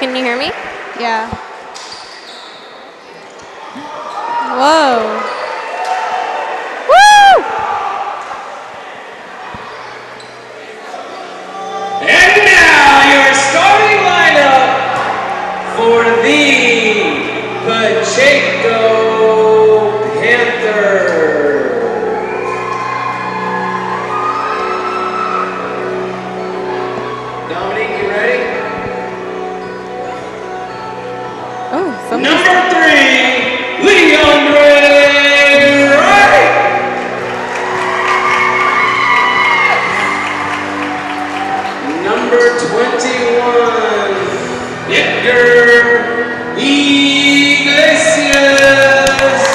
Can you hear me? Yeah. Whoa. Woo! And now your starting lineup for the Pacheco Panthers. Dominique, you ready? Oh, something. Number 3, Leandre Wright. Number 21, Edgar Iglesias.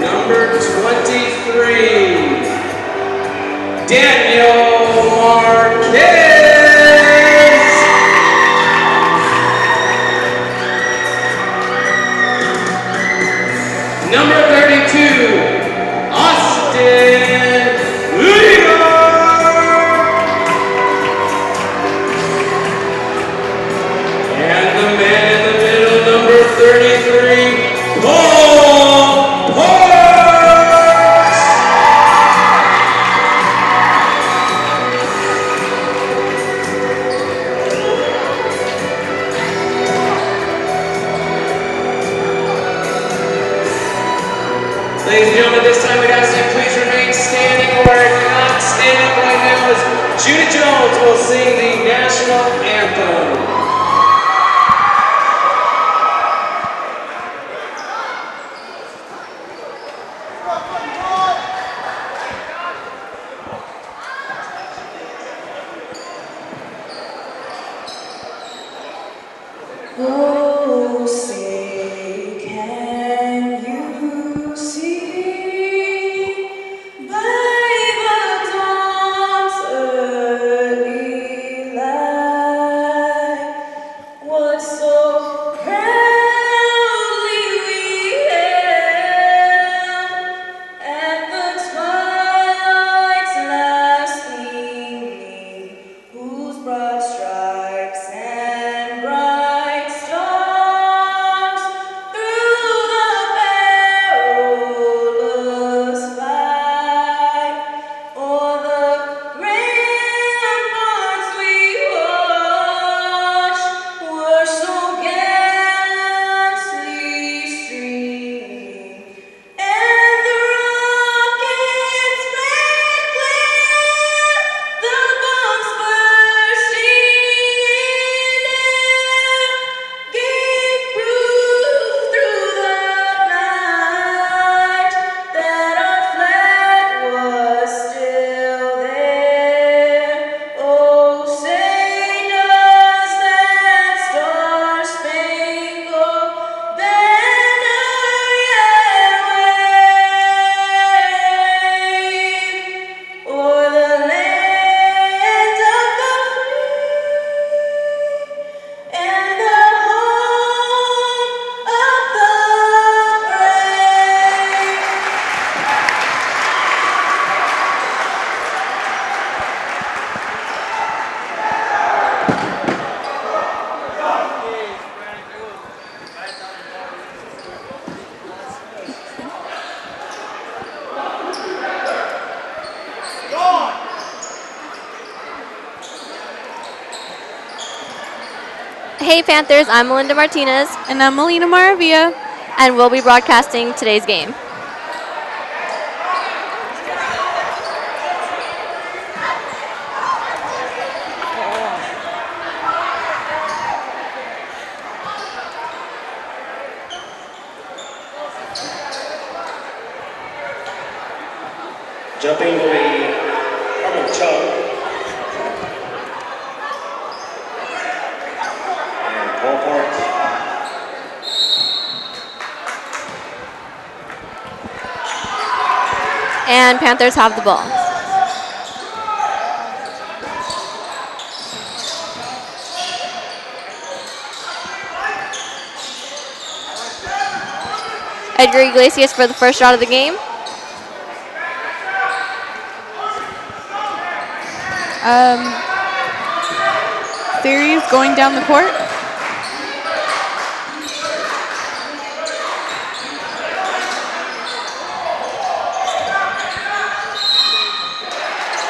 Number 23, Daniel Marquez. Number 32, Austin Lugar. And the man in the middle, number 33, Paul Parks. Ladies and gentlemen, this time we gotta say please remain standing, or if you're not standing up right now, as Judy Jones will sing the national anthem. Oh, say, can you see by the dawn's early light what so proudly we hailed at the twilight's last gleaming, whose broad stripes and bright stars through the perilous fight o'er the ramparts we watched were so gallantly streaming, and the rockets made clear the bombs bursting in air gave proof through the night that our flag was still there. Oh, say does that star-spangled banner yet wave o'er the land of the free and the home of the brave? Hey Panthers, I'm Melinda Martinez, And I'm Melina Maravilla. and we'll be broadcasting today's game. Jumping will be Harman Chung and Paul Parks. And Panthers have the ball. Edgar Iglesias for the first shot of the game. series going down the court.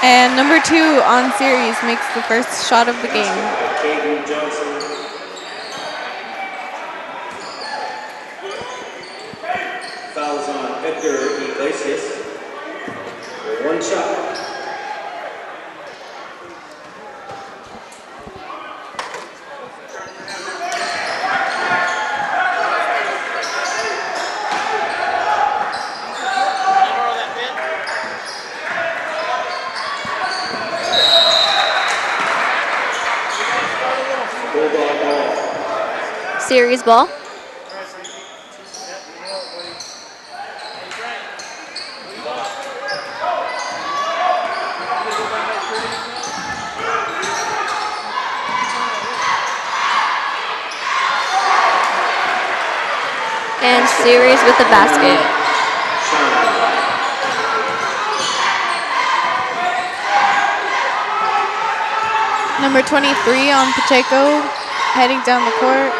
And number 2 on series makes the first shot of the game. Caden Johnson. Fouls on Edgar Iglesias. 1 shot. Series ball. And series with the basket. Number 23 on Pacheco, heading down the court.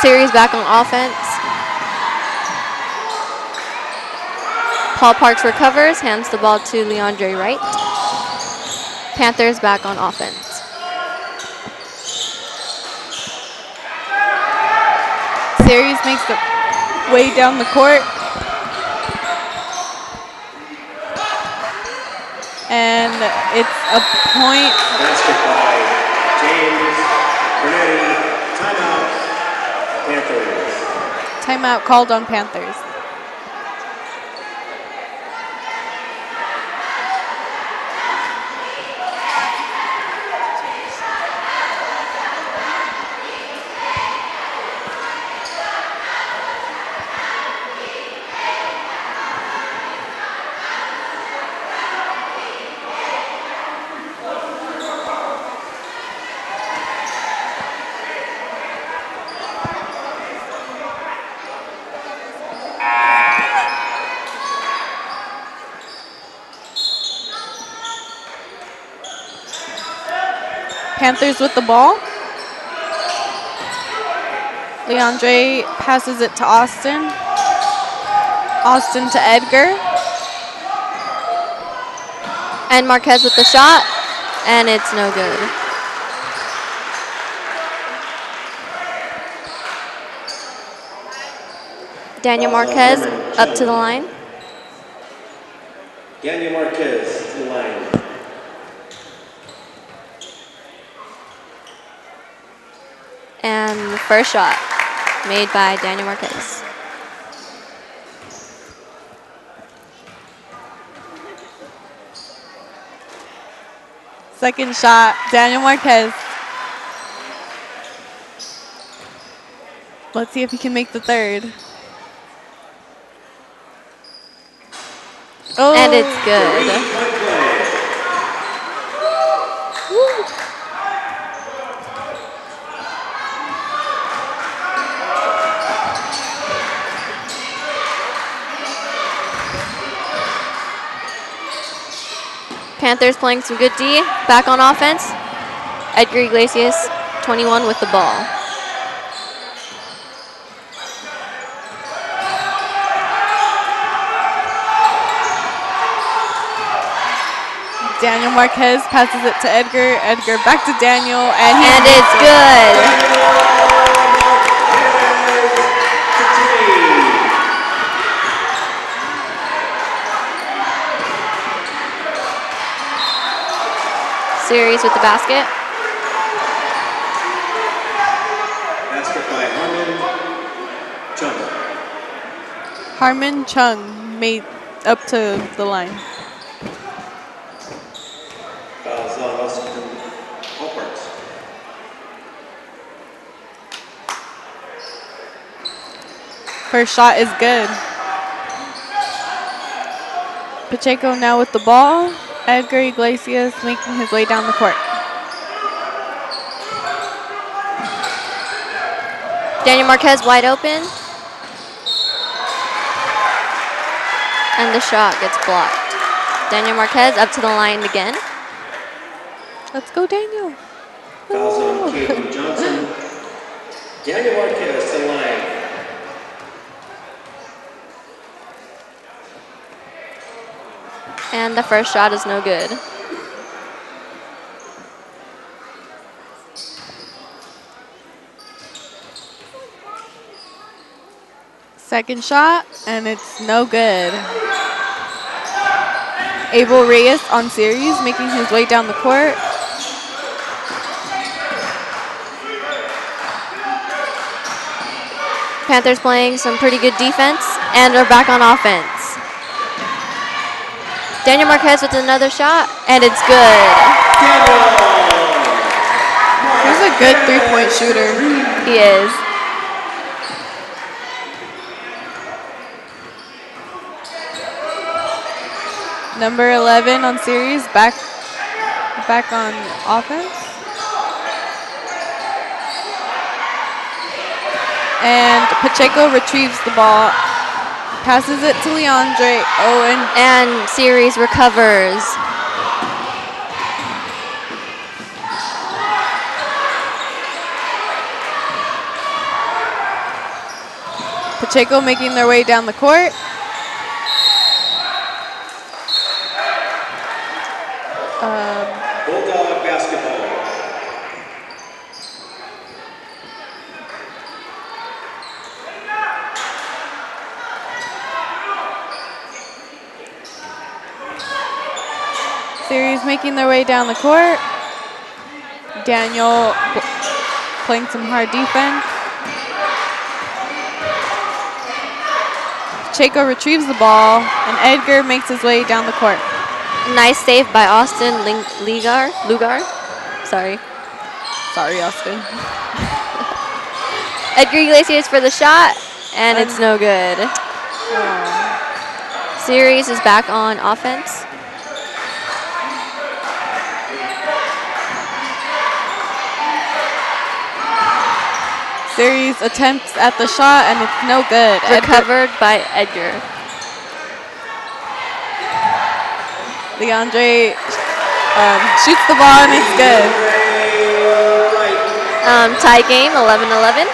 Series back on offense. Paul Parks recovers, hands the ball to Leandre Wright. Panthers back on offense. Series makes the way down the court. And it's a point. Basket by James Pernetti. Timeout, Panthers. Timeout called on Panthers. Panthers with the ball. Leandre passes it to Austin. Austin to Edgar. And Marquez with the shot. And it's no good. Daniel Marquez up to the line. Daniel Marquez to the line. And the first shot made by Daniel Marquez. Second shot, Daniel Marquez. Let's see if he can make the third. Oh. And it's good. Panthers playing some good D, back on offense. Edgar Iglesias, 21 with the ball. Daniel Marquez passes it to Edgar. Edgar back to Daniel, and it's good. Series with the basket. Basket by Harman Chung. Harman Chung made up to the line. Fouls on Austin from Paul Parks. First shot is good. Pacheco now with the ball. Edgar Iglesias making his way down the court. Daniel Marquez wide open. And the shot gets blocked. Daniel Marquez up to the line again. Let's go, Daniel. Oh. Caden Johnson. Daniel Marquez to the line. And the first shot is no good. Second shot, and it's no good. Abel Reyes on series, making his way down the court. Panthers playing some pretty good defense, and are back on offense. Daniel Marquez with another shot, and it's good. He's a good three-point shooter. He is. Number 11 on series, back on offense. And Pacheco retrieves the ball, passes it to Leandre Owen. And series recovers. Pacheco making their way down the court. Bulldog basketball. Series making their way down the court. Daniel playing some hard defense. Pacheco retrieves the ball, and Edgar makes his way down the court. Nice save by Austin Lugar. Sorry, Austin. Edgar Iglesias for the shot, and it's no good. Series is back on offense. Series attempts at the shot, and it's no good. Recovered by Edgar. Leandre shoots the ball, and it's good. Tie game, 11-11.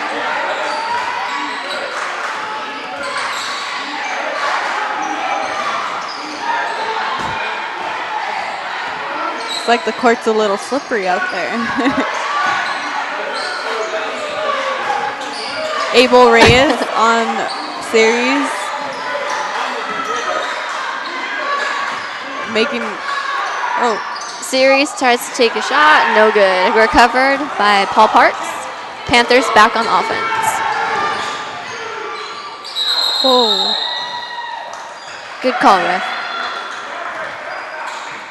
It's like the court's a little slippery out there. Abel Reyes on series, Series tries to take a shot, no good. Recovered by Paul Parks. Panthers back on offense. Oh. Good call, ref.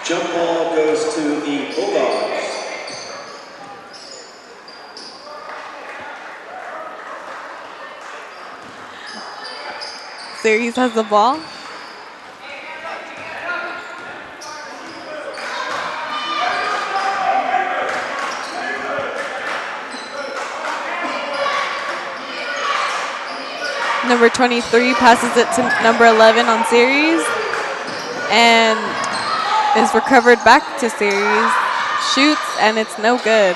Jump ball goes to the Bulldogs. Series has the ball. Number 23 passes it to number 11 on series, and is recovered back to series. Shoots, and it's no good.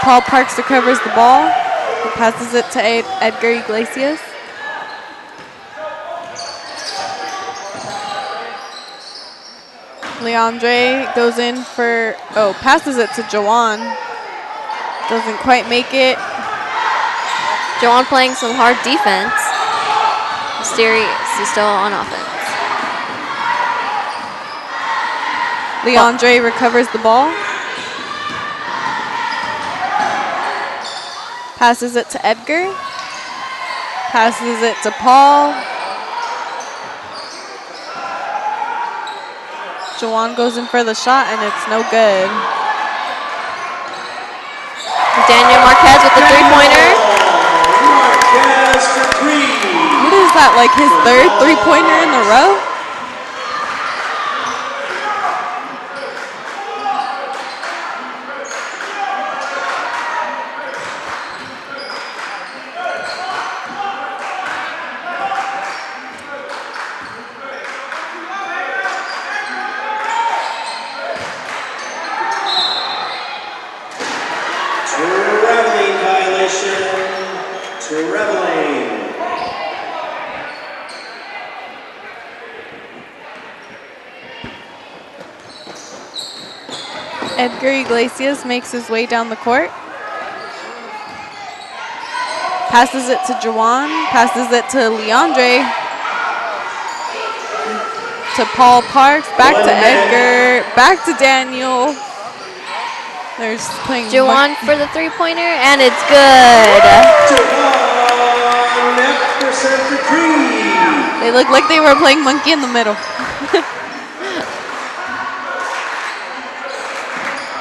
Paul Parks recovers the ball, passes it to Edgar Iglesias. Leandre goes in for, passes it to Jawan. Doesn't quite make it. Jawan playing some hard defense. Mysterious is still on offense. Leandre recovers the ball. Passes it to Edgar. Passes it to Paul. Jawan goes in for the shot, and it's no good. Daniel Marquez with the three-pointer. What is that, like his third three-pointer in a row? Edgar Iglesias makes his way down the court. Passes it to Juwan, passes it to Leandre, to Paul Parks, back to Edgar, back to Daniel. They're just playing Juwan for the three-pointer, and it's good. They look like they were playing monkey in the middle.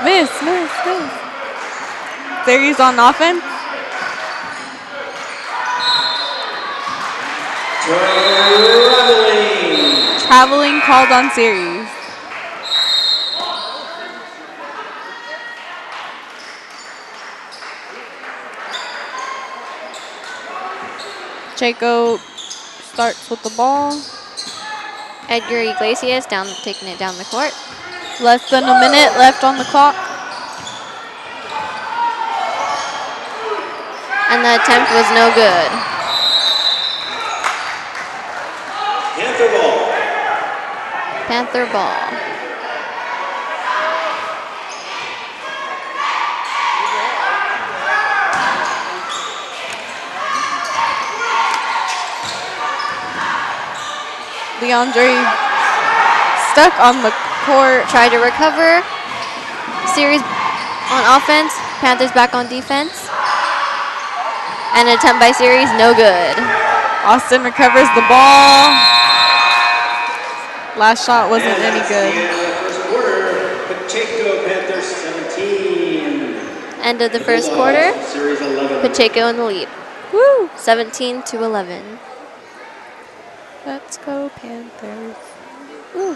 Miss, miss, miss. There he's on offense. Traveling called on series. Checo starts with the ball. Edgar Iglesias down, taking it down the court. Less than a minute left on the clock. And the attempt was no good. Panther ball. Panther ball. Leandre stuck on the court. Tried to recover. Series on offense. Panthers back on defense. And an attempt by Series, no good. Austin recovers the ball. Last shot wasn't any good. End of the first quarter. Pacheco in the lead. Woo! 17-11. Let's go Panthers. Woo!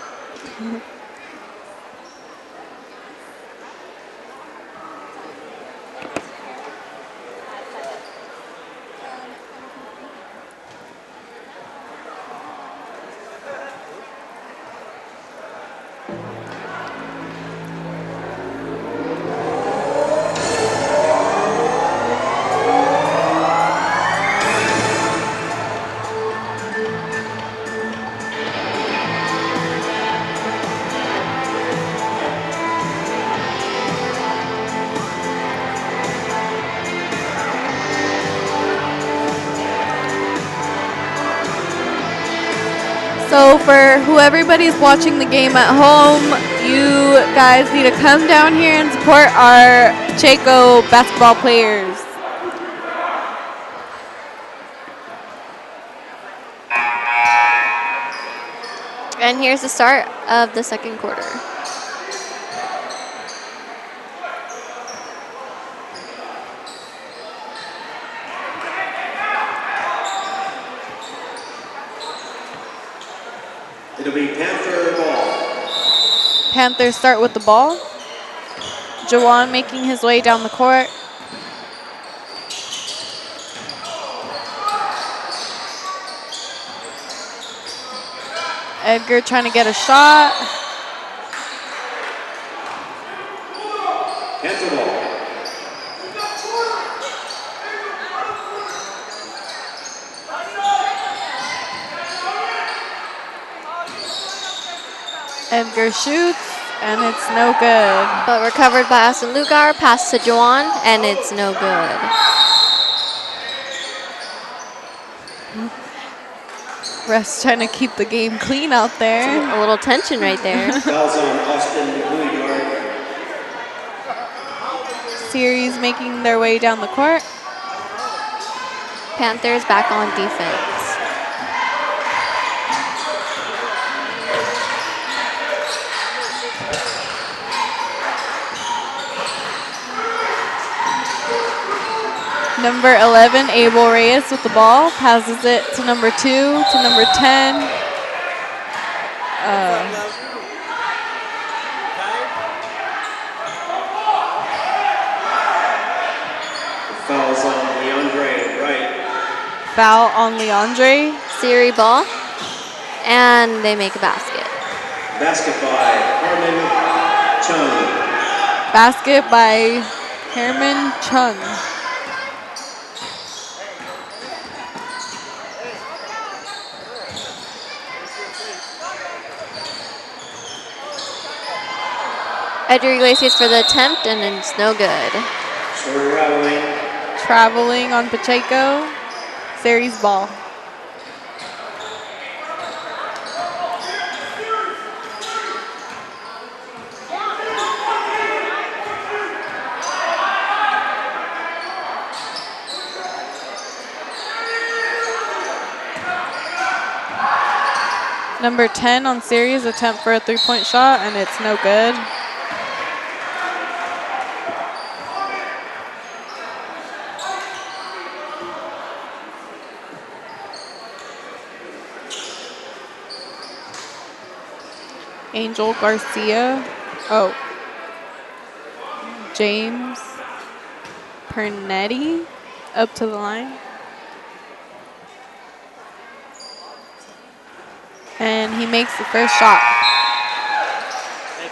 So for who everybody's watching the game at home, you guys need to come down here and support our Pacheco basketball players. And here's the start of the second quarter. Panthers start with the ball. Juwan making his way down the court. Edgar trying to get a shot. Panther ball. Edgar shoots, and it's no good. But recovered by Austin Lugar, pass to Juwan, and it's no good. Refs trying to keep the game clean out there. A little tension right there. Series making their way down the court. Panthers back on defense. Number 11, Abel Reyes with the ball. Passes it to number 2, to number 10. Foul's on Leandre Wright. Foul on Leandre. Siri ball. And they make a basket. Basket by Harman Chung. Basket by Harman Chung. Edgar Iglesias for the attempt, and it's no good. Traveling on Pacheco. Series ball. Number 10 on series attempt for a three-point shot, and it's no good. Angel Garcia. Oh. James Pernetti up to the line. And he makes the first shot. Thank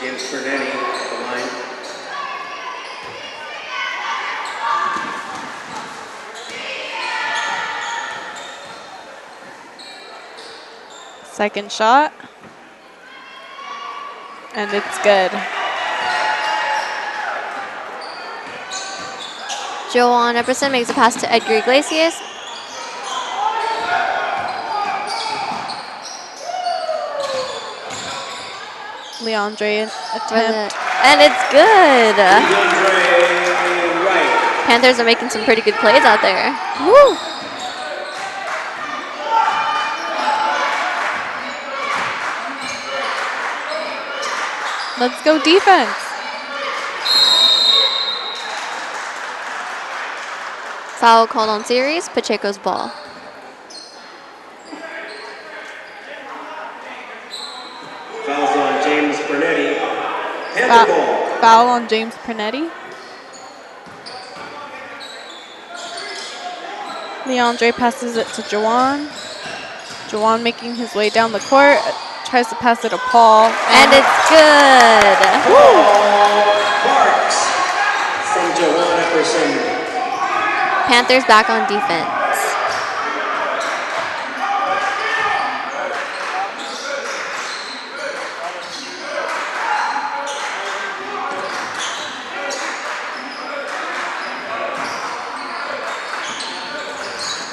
you. James Pernetti at the line. Second shot. And it's good. Joanne Epperson makes a pass to Edgar Iglesias. Leandre attempt. And it's good. Leandre Wright. Panthers are making some pretty good plays out there. Woo. Let's go defense. Foul called on series. Pacheco's ball. Foul on James Pernetti. Leandre passes it to Jawan. Jawan making his way down the court. Tries to pass it to Paul. And it's good. Woo. Paul Parks from Jawan Epperson. Panthers back on defense.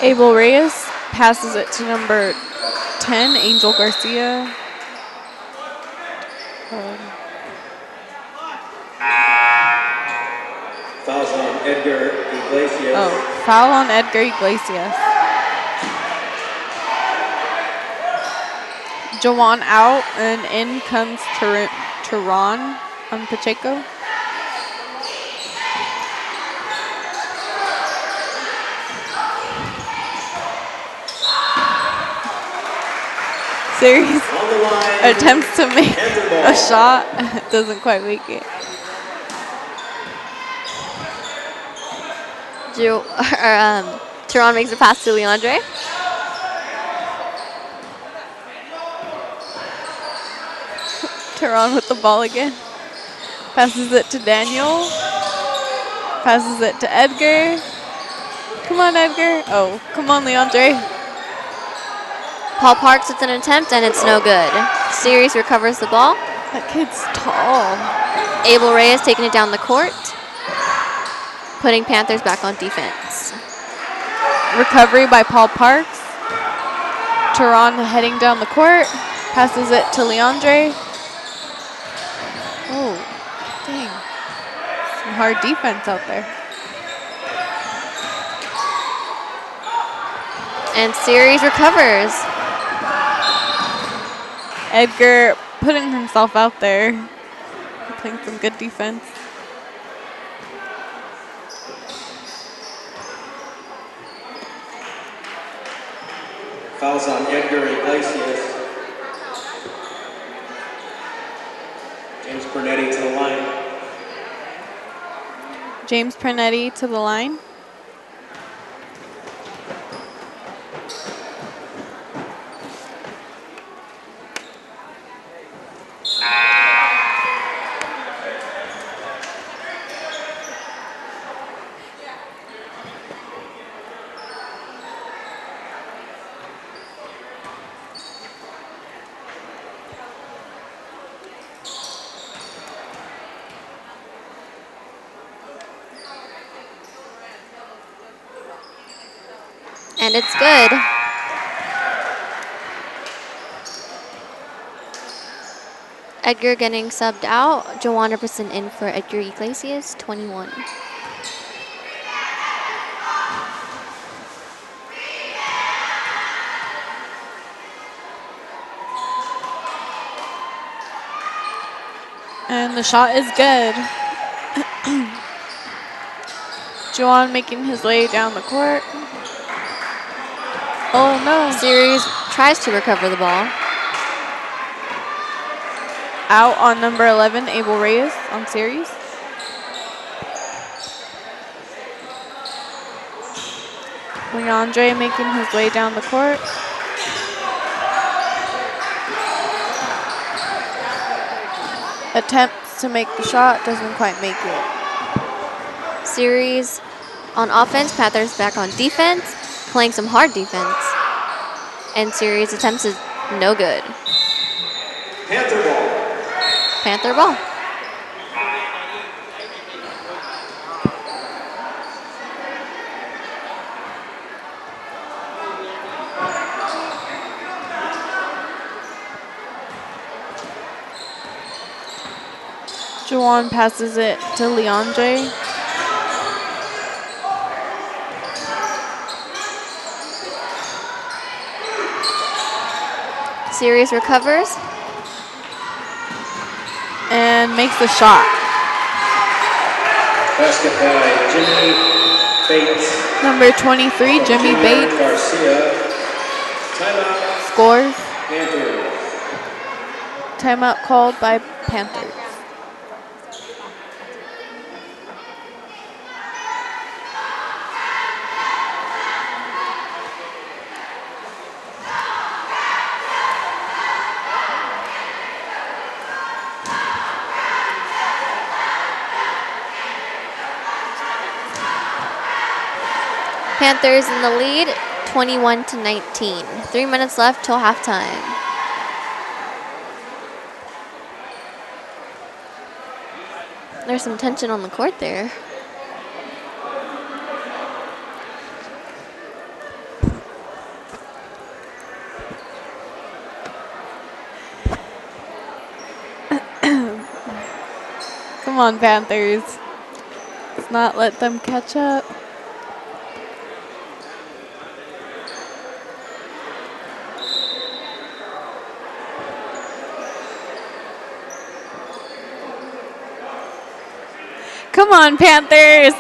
Abel Reyes passes it to number 10, Angel Garcia. Foul on Edgar Iglesias. Oh, foul on Edgar Iglesias. Jawan out, and in comes Teron on Pacheco. Series attempts to make a shot, doesn't quite make it. Teron makes a pass to Leandre. Teron with the ball again. Passes it to Daniel. Passes it to Edgar. Come on, Edgar. Oh, come on, Leandre. Paul Parks with an attempt, and it's no good. Series recovers the ball. That kid's tall. Abel Reyes taking it down the court, putting Panthers back on defense. Recovery by Paul Parks. Teron heading down the court, passes it to Leandre. Oh, dang. Some hard defense out there. And series recovers. Edgar putting himself out there, playing some good defense. Fouls on Edgar Iglesias. James Pernetti to the line. James Pernetti to the line. and it's good. Edgar getting subbed out. Joanna Robertson in for Edgar Iglesias, 21. And the shot is good. Juwan making his way down the court. Oh no. Ceres tries to recover the ball. Out on number 11, Abel Reyes on Ceres. Leandre making his way down the court. Attempts to make the shot, doesn't quite make it. Ceres on offense, Pathers back on defense, playing some hard defense. And Ceres attempts is no good. Panther ball. Panther ball. Juwan passes it to Leandre. Ceres recovers. And makes the shot. Basket by Jimmy Bates. Number 23, Jimmy Bates. Garcia. Timeout. Scores. Panthers. Timeout called by Panthers. Panthers in the lead, 21-19. 3 minutes left till halftime. There's some tension on the court there. Come on, Panthers. Let's not let them catch up. Come on, Panthers.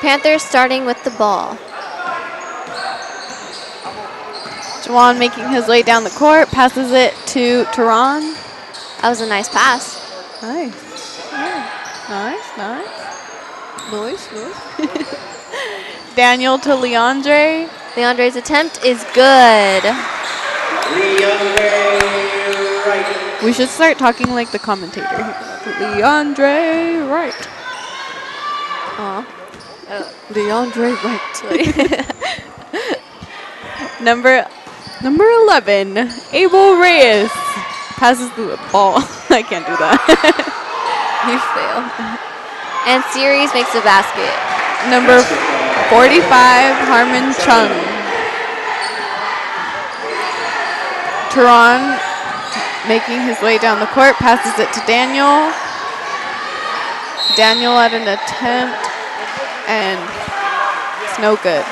Panthers starting with the ball. Juwan making his way down the court, passes it to Teron. That was a nice pass. Nice. Yeah. Nice. Daniel to Leandre. Leandre's attempt is good. Leandre Wright. We should start talking like the commentator. Leandre Wright. Aww. Oh. Leandre Wright. Number 11, Abel Reyes. Passes the ball. I can't do that. You fail. And Ceres makes a basket. Number 45, Harman Chung. Teron making his way down the court, passes it to Daniel. Daniel at an attempt, and it's no good.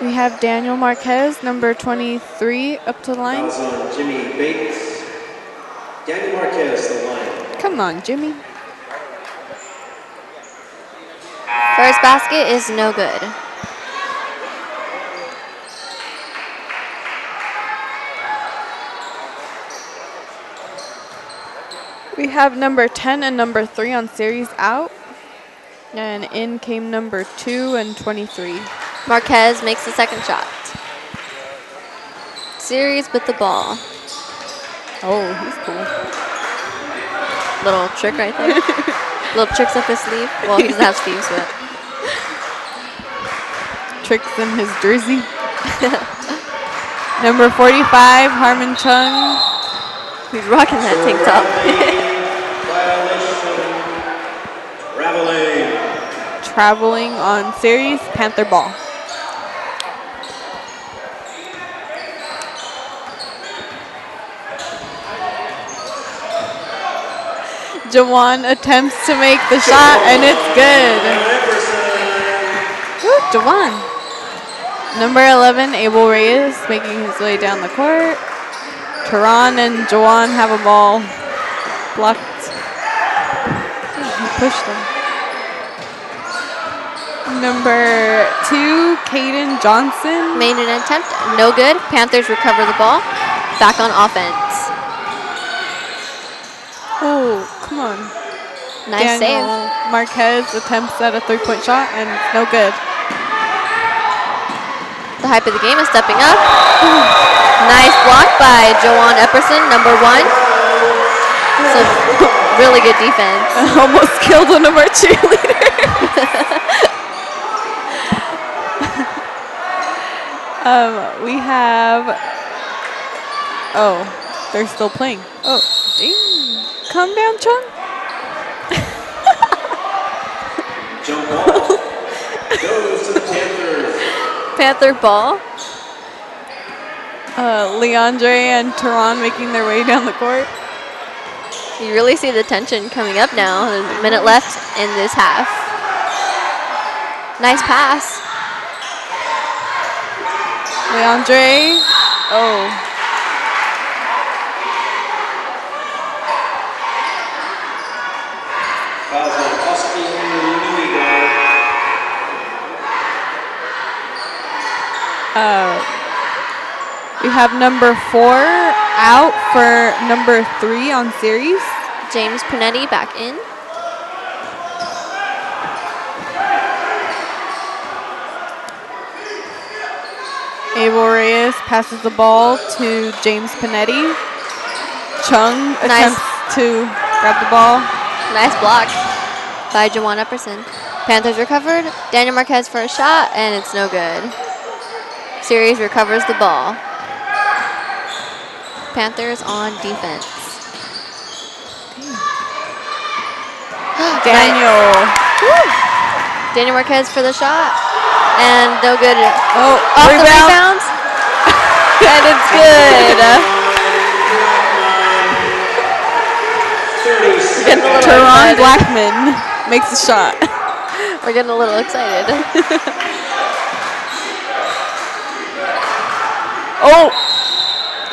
We have Daniel Marquez, number 23, up to the line. That's on Jimmy Bates. Daniel Marquez, the line. Come on, Jimmy. First basket is no good. We have number 10 and number 3 on Ceres out. And in came number 2 and 23. Marquez makes the second shot. Ceres with the ball. Oh, he's cool. Little trick right there. Little tricks up his sleeve. Well, he doesn't have sleeves, but. Tricks in his jersey. Number 45, Harman Chung. He's rocking that tank top. Traveling on series, Panther ball. Jawan attempts to make the shot, and it's good. Woo, Jawan. Number 11, Abel Reyes, making his way down the court. Teron and Jawan have a ball blocked. He pushed them. Number 2, Caden Johnson. Made an attempt, no good. Panthers recover the ball. Back on offense. Oh, come on. Nice Daniel save. Marquez attempts at a three-point shot, and no good. The hype of the game is stepping up. Ooh. Nice block by Joanne Epperson, number 1. So really good defense. Almost killed one of our cheerleaders. We have... Oh, they're still playing. Oh, dang. Calm down, Chung. Jump ball goes to the Panthers. Panther ball. Leandre and Teron making their way down the court. You really see the tension coming up now. There's a minute left in this half. Nice pass. Leandre. Oh. We have number 4 out for number 3 on series. James Pernetti back in. Abel Reyes passes the ball to James Pernetti. Chung attempts to grab the ball. Nice block by Jawan Epperson. Panthers recovered. Daniel Marquez for a shot, and it's no good. Series recovers the ball. Panthers on defense. Daniel. Daniel Marquez for the shot. And no good. Oh, off the rebounds. And it's good. Teron Blackman makes the shot. We're getting a little excited. Oh,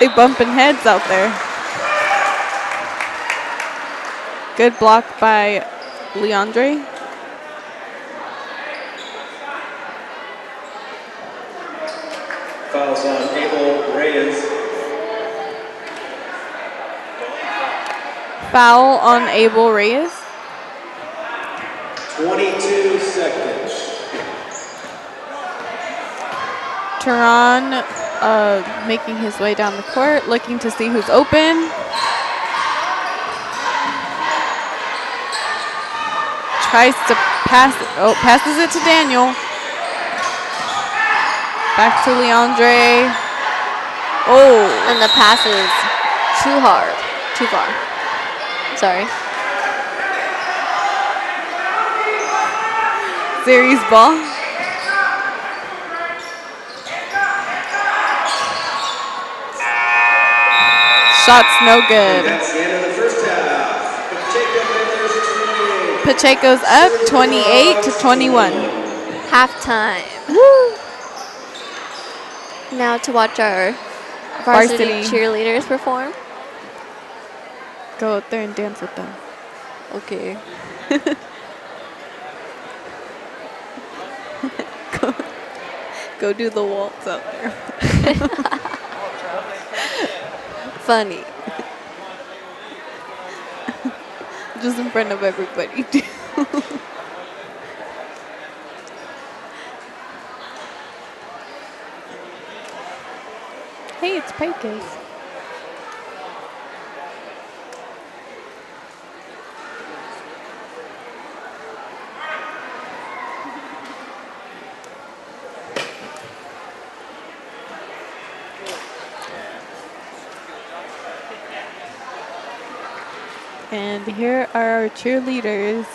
they bumping heads out there. Good block by Leandre. Fouls on Abel Reyes. Foul on Abel Reyes. 22 seconds. Teron making his way down the court, looking to see who's open. Tries to pass it. Oh, passes it to Daniel. Back to Leandre. Oh, and the pass is too hard, too far. Sorry. Series ball. Shot's no good. That's the end of the first half. Pacheco's up 28 to 21. Halftime. Woo. Now to watch our varsity cheerleaders perform. Go out there and dance with them. Okay. Go do the waltz out there. Funny. Just in front of everybody. Hey, it's Pikes. And here are our cheerleaders.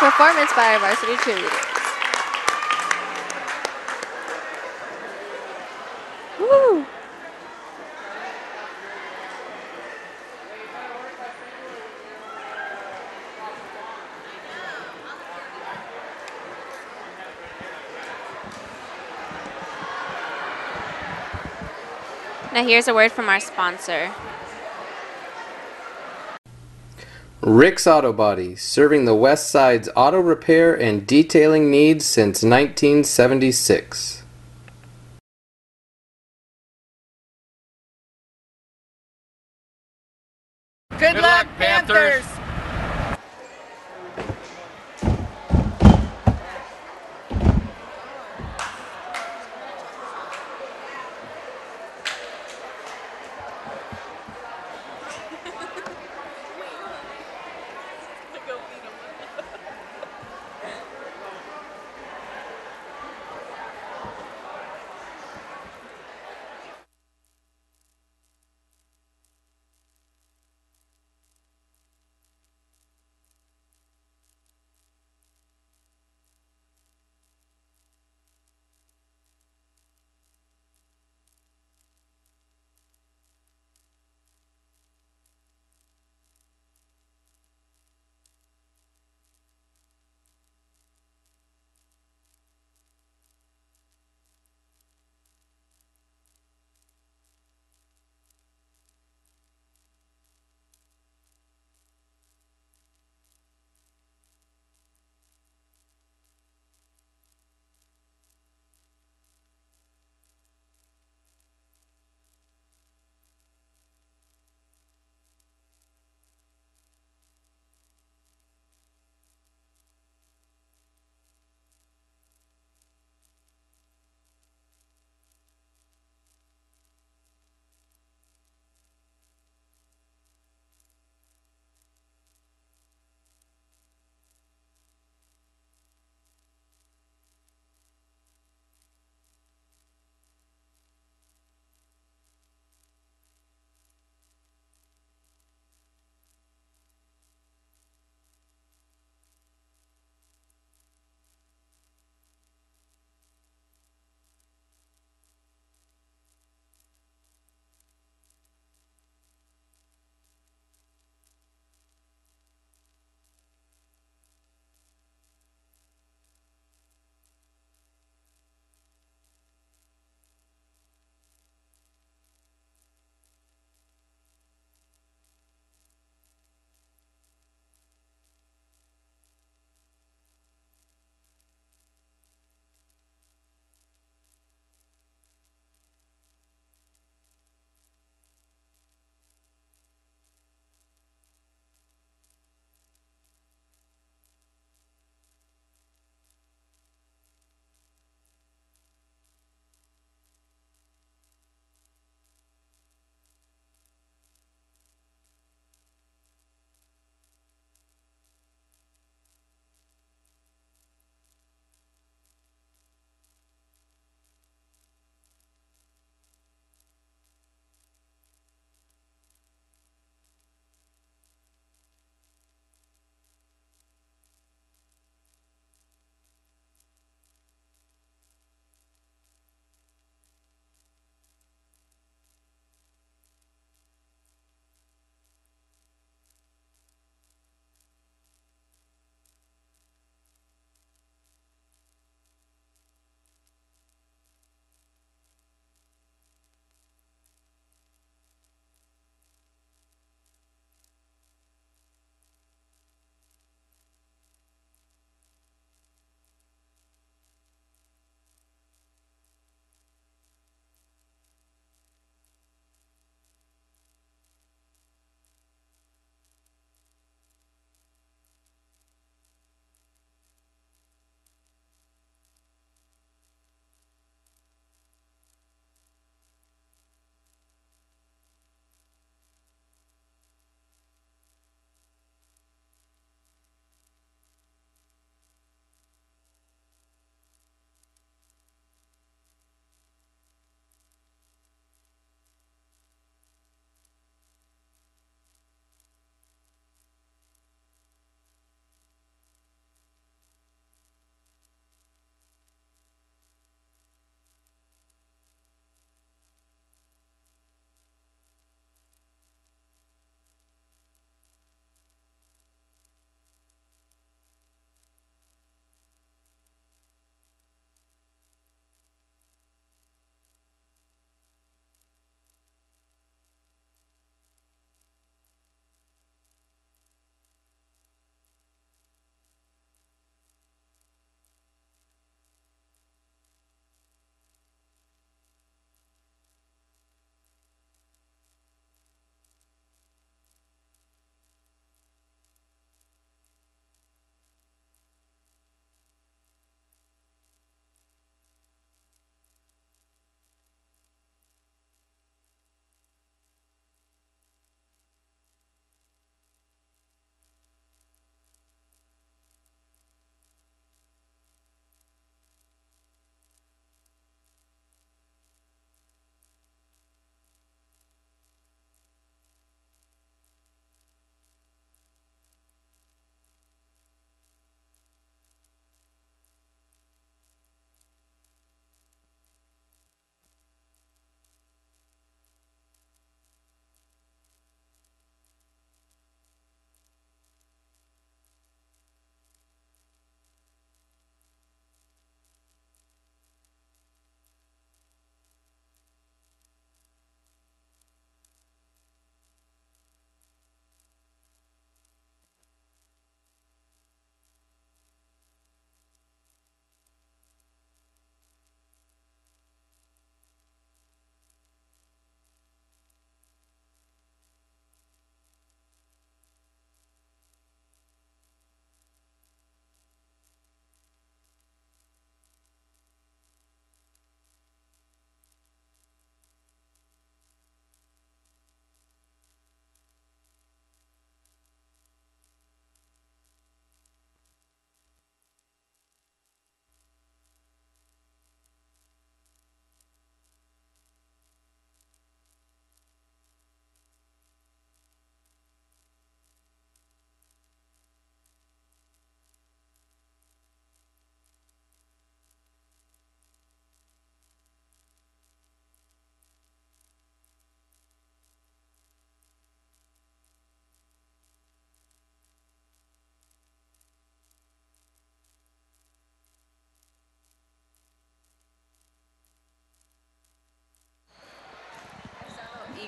Performance by our varsity cheerleaders. Woo! Now here's a word from our sponsor. Rick's Auto Body, serving the West Side's auto repair and detailing needs since 1976. Good luck, Panthers!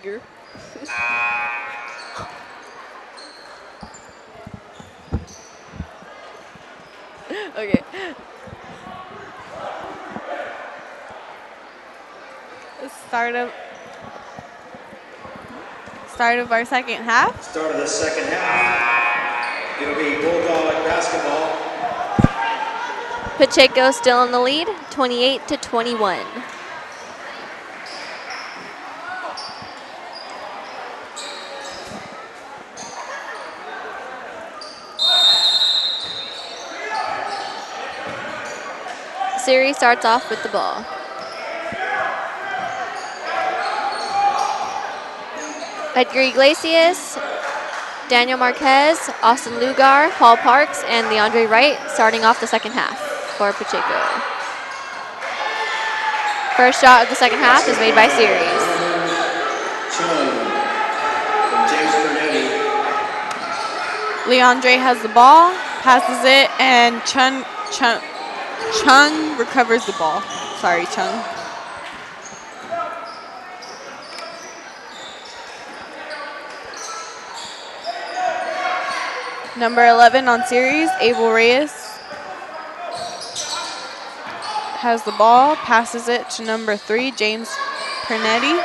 Edgar. Okay. Start of our second half. Start of the second half. It'll be Bulldog basketball. Pacheco still in the lead, 28-21. Siri starts off with the ball. Edgar Iglesias, Daniel Marquez, Austin Lugar, Paul Parks, and Leandre Wright starting off the second half for Pacheco. First shot of the second half is made by Ceres. Leandre has the ball, passes it, and Chung recovers the ball. Sorry, Chung. Number 11 on series, Abel Reyes has the ball, passes it to number 3, James Pernetti.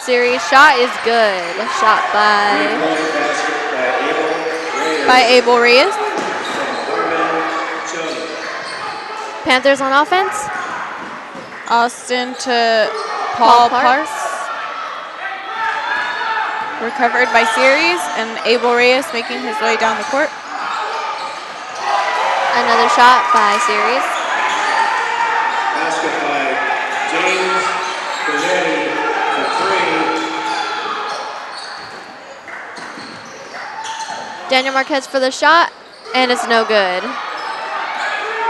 Series shot is good. Shot by Abel Reyes. Panthers on offense. Austin to Paul Parks. Recovered by Ceres, and Abel Reyes making his way down the court. Another shot by Ceres. Basket by James Pernetti for 3. Daniel Marquez for the shot, and it's no good.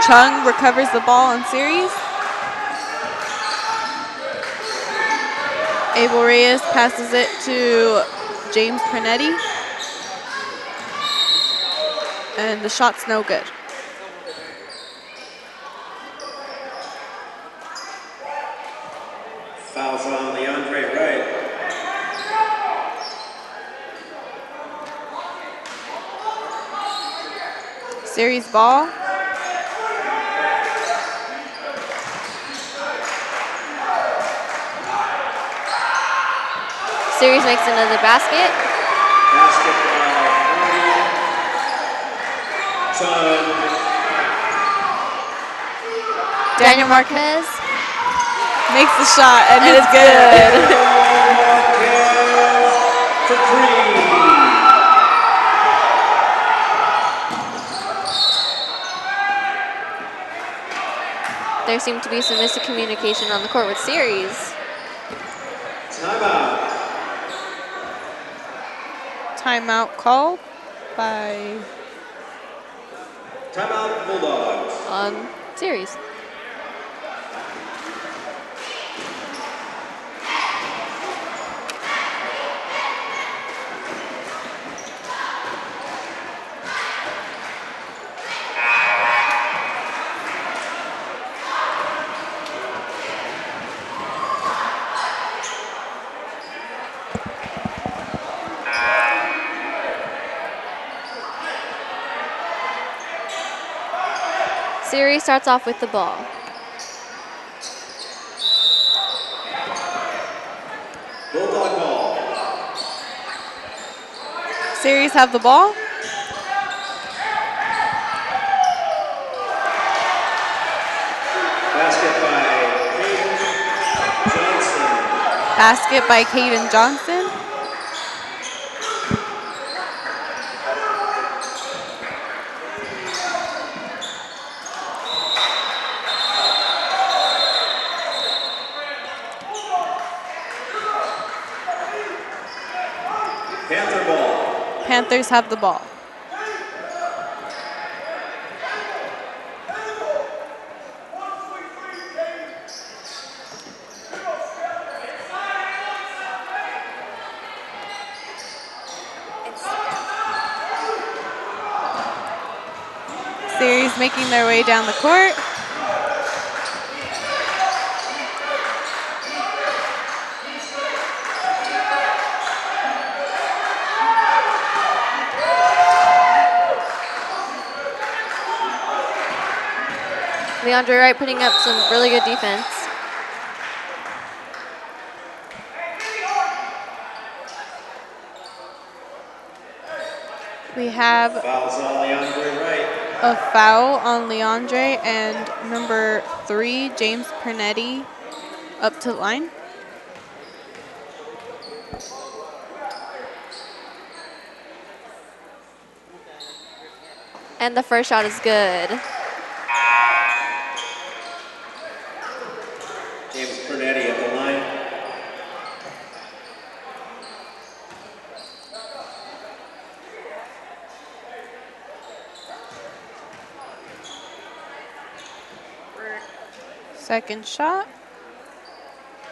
Chung recovers the ball on Ceres. Abel Reyes passes it to James Pernetti. And the shot's no good. Foul on Leandre Wright. Series ball. Ceres makes another basket. Basket by Daniel Marquez makes the shot, and it's good. For 3. There seemed to be some miscommunication on the court with Ceres. Timeout. Timeout called by Timeout Bulldogs on Ceres. Siri starts off with the ball. Bulldog ball. Series have the ball. Basket by Caden Johnson. Panthers have the ball. is making their way down the court. Leandre Wright putting up some really good defense. We have a foul on Leandre and number 3, James Pernetti, up to the line. And the first shot is good. James Pernetti at the line. Second shot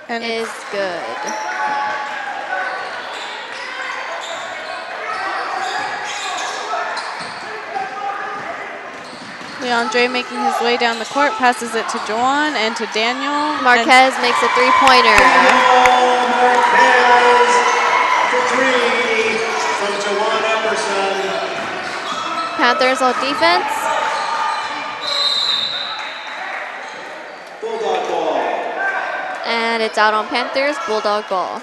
and is good. Leandre making his way down the court, passes it to Juwan and to Daniel. Marquez makes a three-pointer. Daniel Marquez for three from Juwan Emerson. Panthers on defense. And it's out on Panthers, Bulldog ball.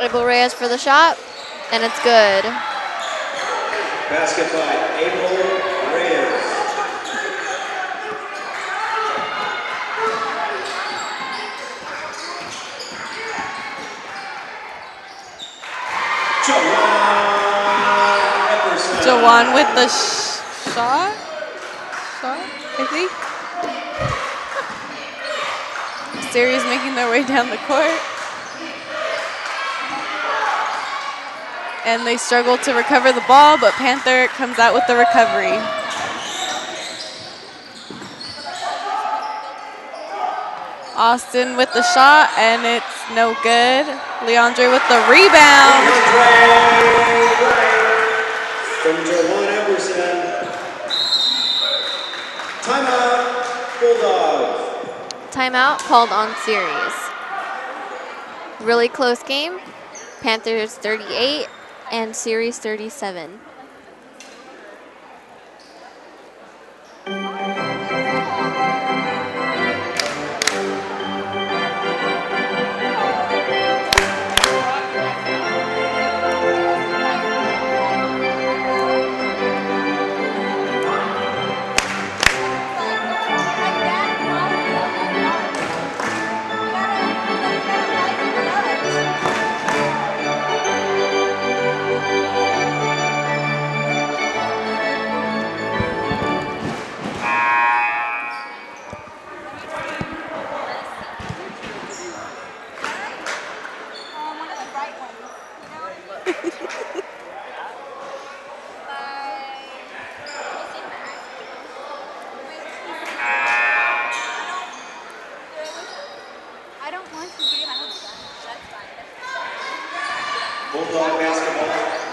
Abel Reyes for the shot, and it's good. Basket by Abel Reyes. Juwan with the shot? Shot, I think. Series making their way down the court. And they struggle to recover the ball, but Panther comes out with the recovery. Austin with the shot, and it's no good. Leandre with the rebound. From Juwan Emerson. Timeout, Bulldogs. Timeout called on series. Really close game. Panthers 38 and series 37.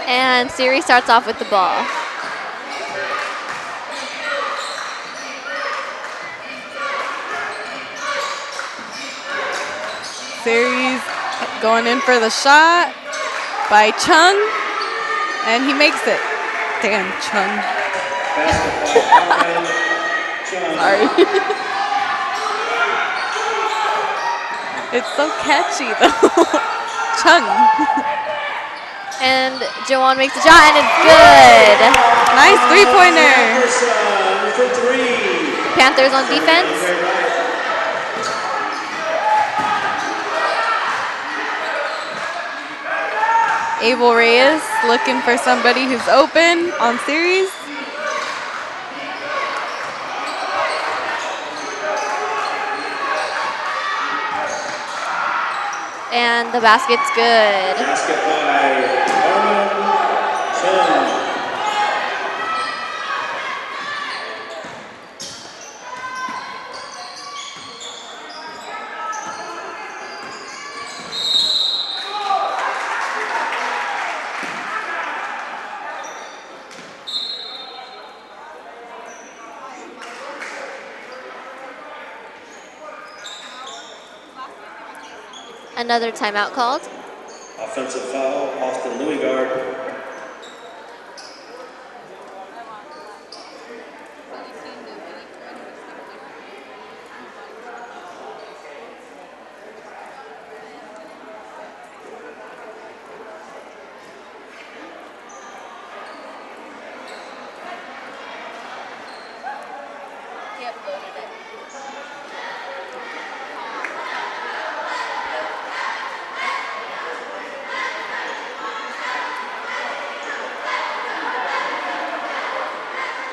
And Siri starts off with the ball. Siri's going in for the shot by Chung, and he makes it. Damn, Chung. Sorry. It's so catchy, though. Chung. And Juwan makes the shot, and it's good. Nice three-pointer. Panthers on defense. Abel Reyes looking for somebody who's open on series. And the basket's good. Basket by Harman Chung. Another timeout called. Offensive foul, Austin Lugar.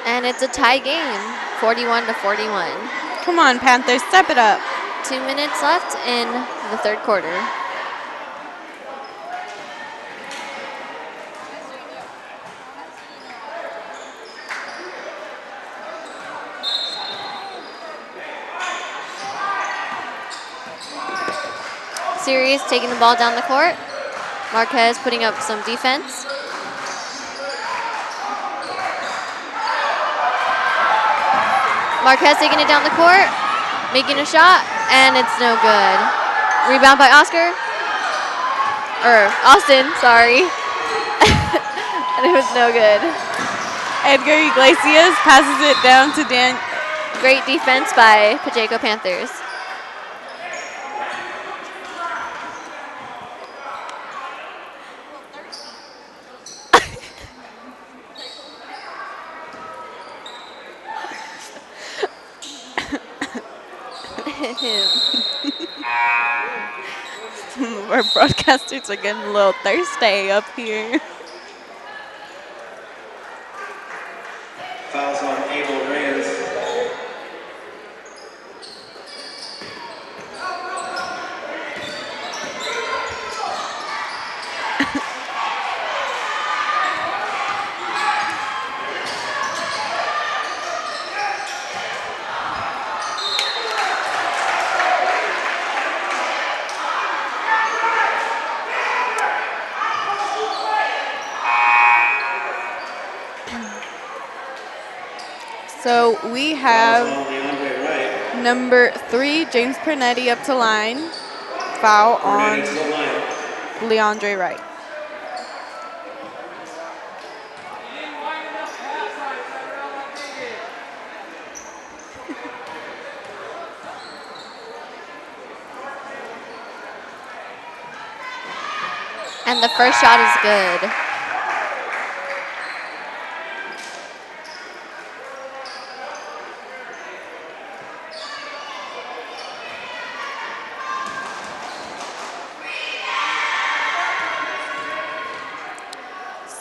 And it's a tie game, 41-41. Come on, Panthers, step it up. 2 minutes left in the third quarter. Series taking the ball down the court. Marquez putting up some defense. Marquez taking it down the court, making a shot, and it's no good. Rebound by Austin, sorry. And it was no good. Edgar Iglesias passes it down to Dan. Great defense by Pacheco Panthers. Our broadcasters are getting a little thirsty up here. Fouls on Abel Reyes. So we have number 3, James Pernetti, up to line. Foul on Leandre Wright. And the first shot is good.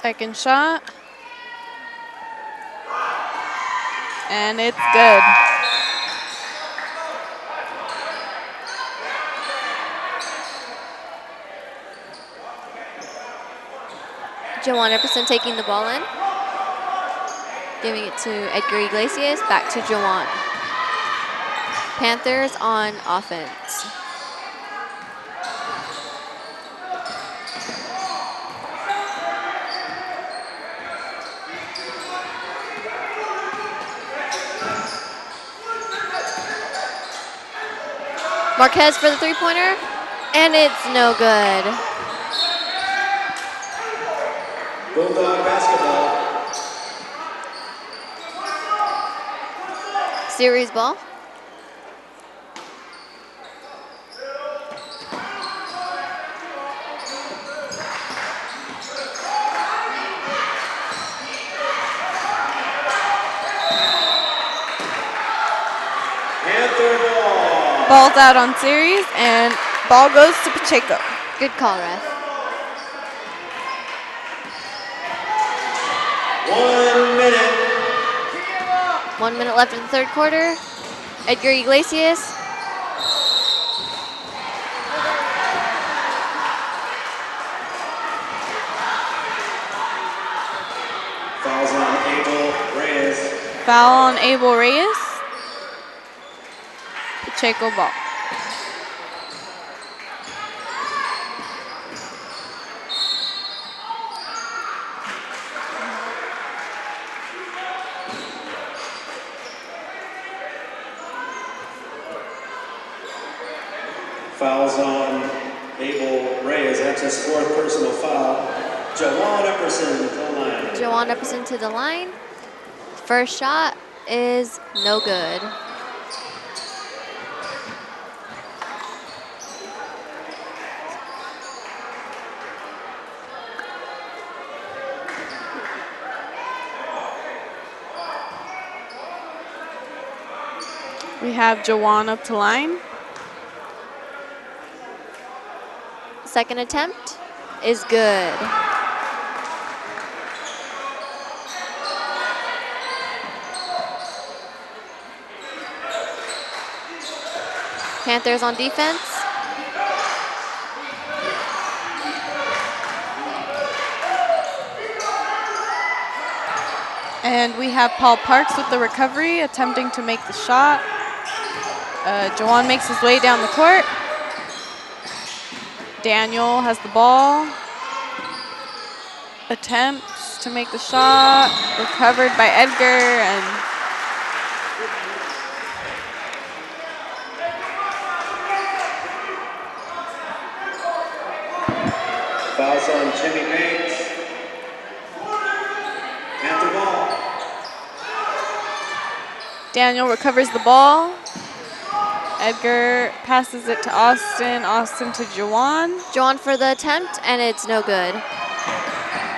Second shot, and it's good. Jawan Epperson taking the ball in, giving it to Edgar Iglesias, back to Jawan. Panthers on offense. Marquez for the three-pointer, and it's no good. Bulldog basketball. Series ball. Ball's out on series, and ball goes to Pacheco. Good call, ref. One minute left in the third quarter. Edgar Iglesias. Foul on Abel Reyes. Foul on Abel Reyes. Pacheco ball. Fouls on Abel Reyes, that's his fourth personal foul. Jawan Epperson to the line. Jawan Epperson to the line. First shot is no good. We have Jawan up to line. Second attempt is good. Panthers on defense. And we have Paul Parks with the recovery, attempting to make the shot. Jawan makes his way down the court. Daniel has the ball. Attempts to make the shot. Recovered by Edgar. And fouls on Jimmy Bates. At the ball. Daniel recovers the ball. Edgar passes it to Austin, Austin to Jawan. Jawan for the attempt, and it's no good.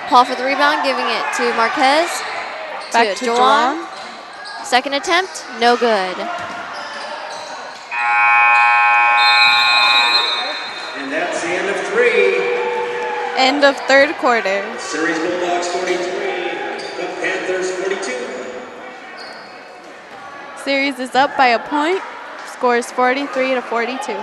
Paul for the rebound, giving it to Marquez. Back to Jawan. Second attempt, no good. And that's the end of three. End of third quarter. Series Bulldogs 43, the Panthers 42. Series is up by a point. Scores 43 to 42.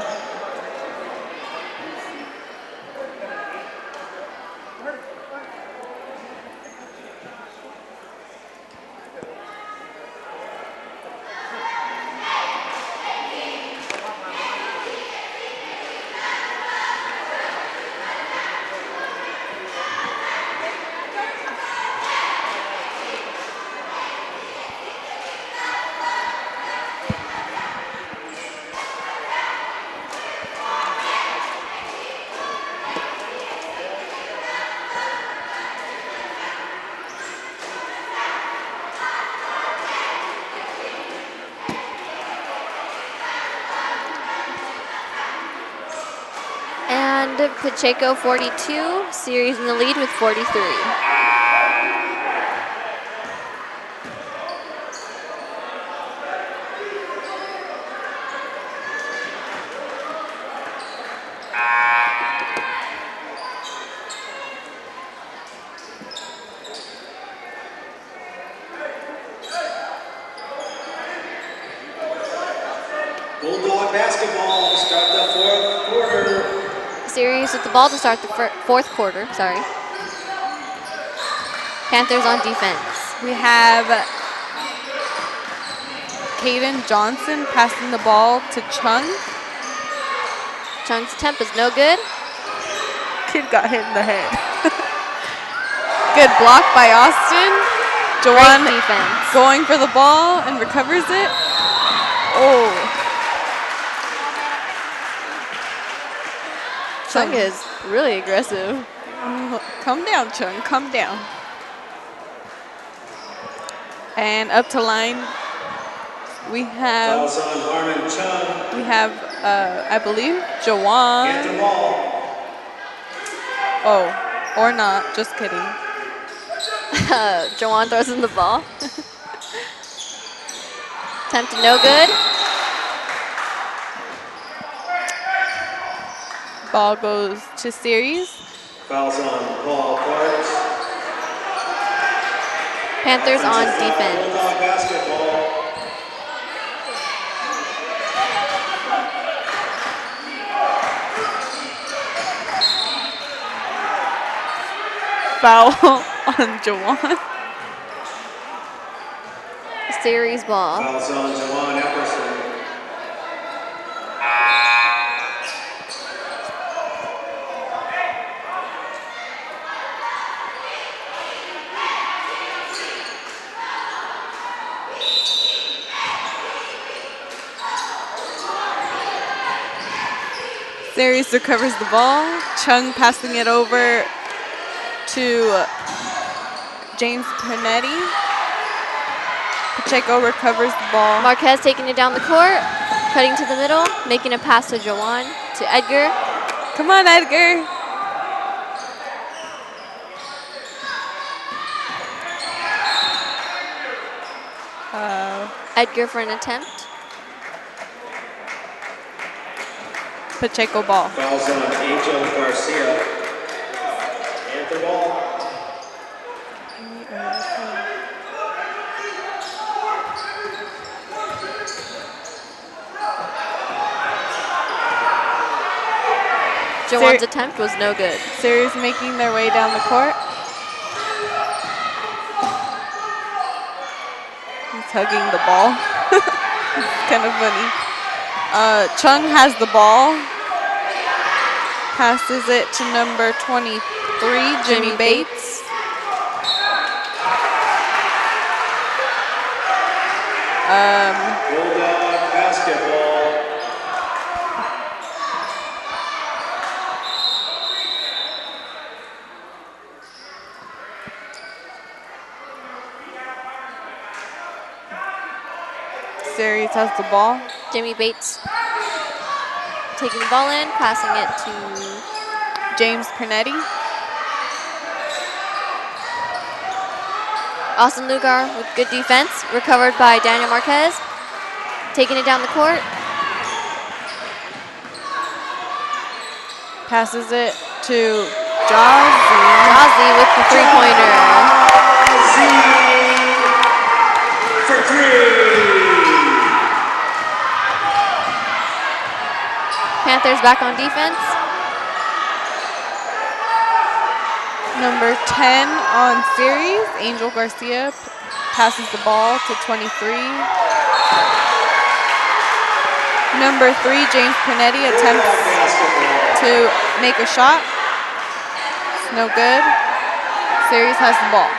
Pacheco 42, series in the lead with 43. Ball to start the fourth quarter, sorry. Panthers on defense. We have Caden Johnson passing the ball to Chung. Chung's attempt is no good. Kid got hit in the head. Good block by Austin. Jawan going for the ball and recovers it. Oh. Chung is really aggressive. Come down, Chung, come down. And up to line, we have, I believe, Jawan. Oh, or not, just kidding. Jawan throws in the ball. Attempt no good. Ball goes to series. Fouls on Paul Parks. Panthers on defense. Foul on Jawan. Series ball. Fouls on Jawan Epperson. Darius recovers the ball. Chung passing it over to James Pernetti. Pacheco recovers the ball. Marquez taking it down the court, cutting to the middle, making a pass to Jawan, to Edgar. Come on, Edgar. Edgar for an attempt. Pacheco ball. Fouls on Angel Garcia. And the ball. Jawan's attempt was no good. Series making their way down the court. Hugging the ball. It's kind of funny. Chung has the ball. Passes it to number 23, Jimmy Bates. Bulldog basketball. Series has the ball. Jimmy Bates taking the ball in, passing it to James Pernetti. Austin Lugar with good defense, recovered by Daniel Marquez, taking it down the court. Passes it to Jazzy. Jazzy with the three-pointer. Jazzy for three. Panthers back on defense. Number 10 on series, Angel Garcia passes the ball to 23. Number 3, James Pernetti attempts to make a shot. It's no good. Series has the ball.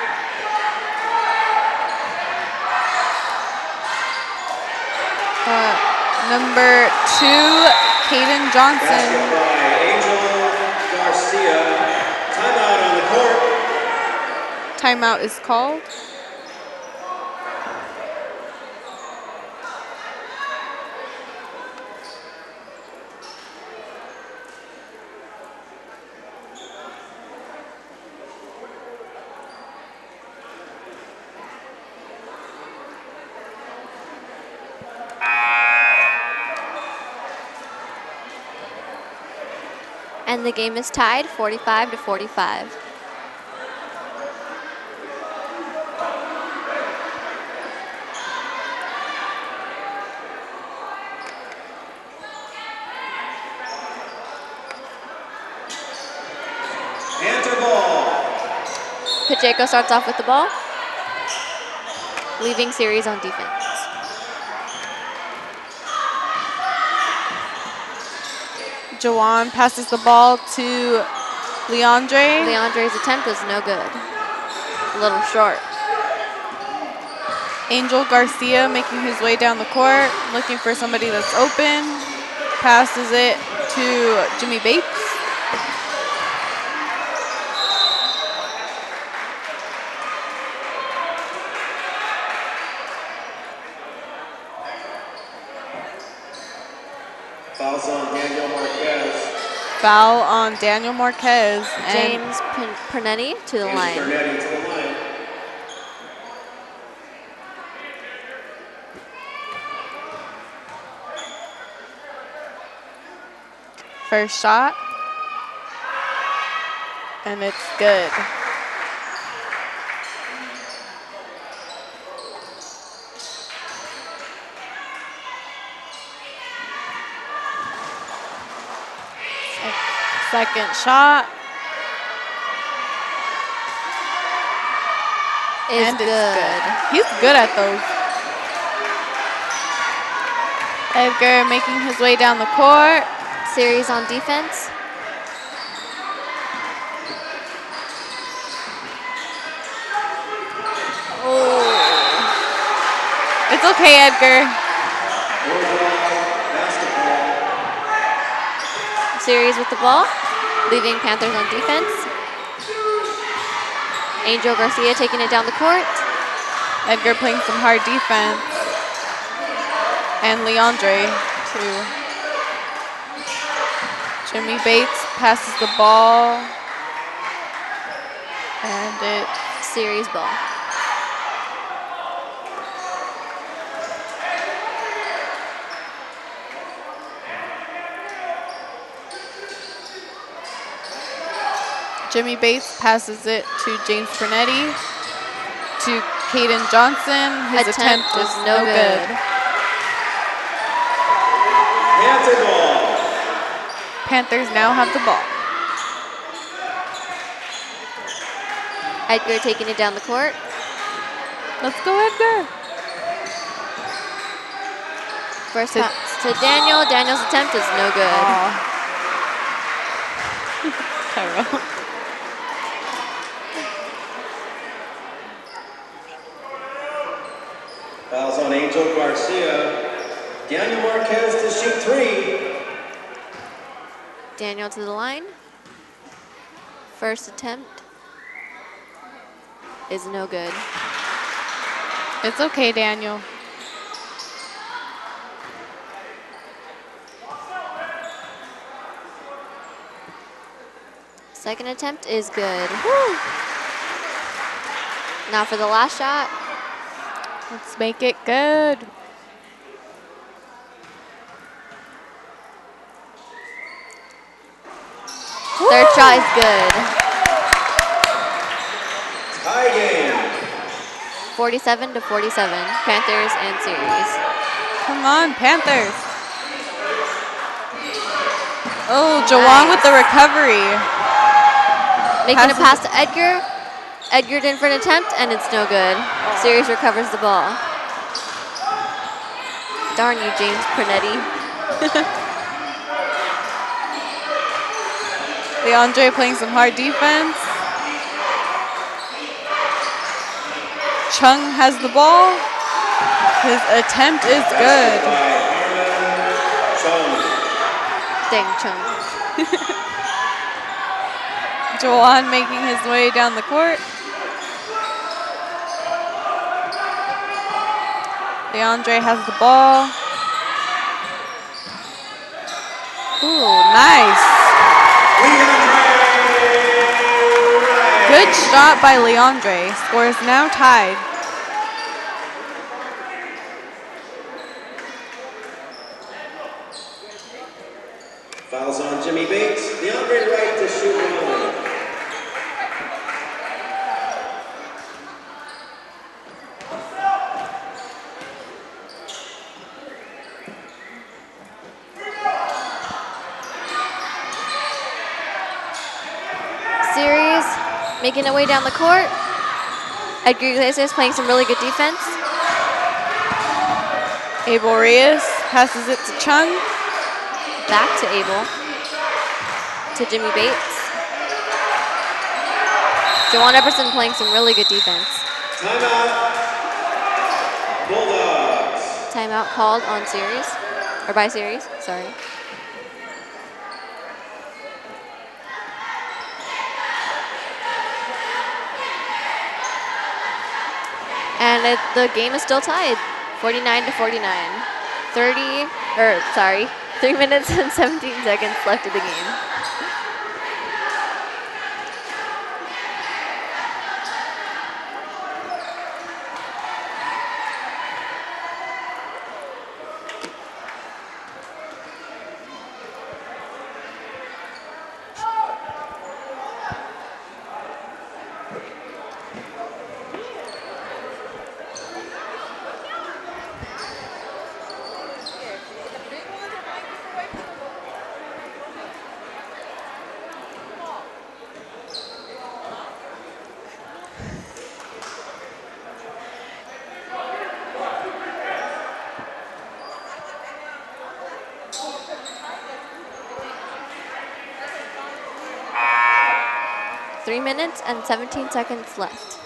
Number 2. Caden Johnson. Basketball by Angel Garcia. Timeout on the court. Timeout is called. And the game is tied 45-45. Panther ball. Pacheco starts off with the ball, leaving series on defense. Jawan passes the ball to Leandre. Leandre's attempt was no good. A little short. Angel Garcia making his way down the court, looking for somebody that's open. Passes it to Jimmy Bates. Foul on Daniel Marquez. James Pernetti to the line. First shot. And it's good. Second shot. And it's good. He's good at those. Edgar making his way down the court. Series on defense. Oh. It's okay, Edgar. series with the ball, leaving Panthers on defense. Angel Garcia taking it down the court. Edgar playing some hard defense. And Leandre, too. Jimmy Bates passes the ball. And it's series ball. Jimmy Bates passes it to James Pernetti, to Caden Johnson. His attempt was no good. Panthers now have the ball. Edgar taking it down the court. Let's go, Edgar. First pass to Daniel. Daniel's attempt is no good. Terrible. Fouls on Angel Garcia. Daniel Marquez to shoot three. Daniel to the line. First attempt is no good. It's okay, Daniel. Second attempt is good. Woo. Now for the last shot. Let's make it good. Woo! Third try is good. Tie game. 47-47. Panthers and series. Come on, Panthers. Oh, Jawan with the recovery. Making a pass to Edgar. Edgar in for an attempt, and it's no good. Series recovers the ball. Darn you, James Pernetti. Leandre playing some hard defense. Chung has the ball. His attempt is good. Dang, Chung. Jawan making his way down the court. Leandre has the ball. Ooh, nice. Good shot by Leandre. Score is now tied. Fouls on Jimmy Bates. Leandre Wright to shoot one. Making their way down the court. Edgar Iglesias playing some really good defense. Abel Reyes passes it to Chung. Back to Abel. To Jimmy Bates. Jawan Epperson playing some really good defense. Timeout. Bulldogs. Timeout called on series. Or by series, sorry. And the game is still tied, 49-49. 3 minutes and 17 seconds left of the game. Minutes and 17 seconds left.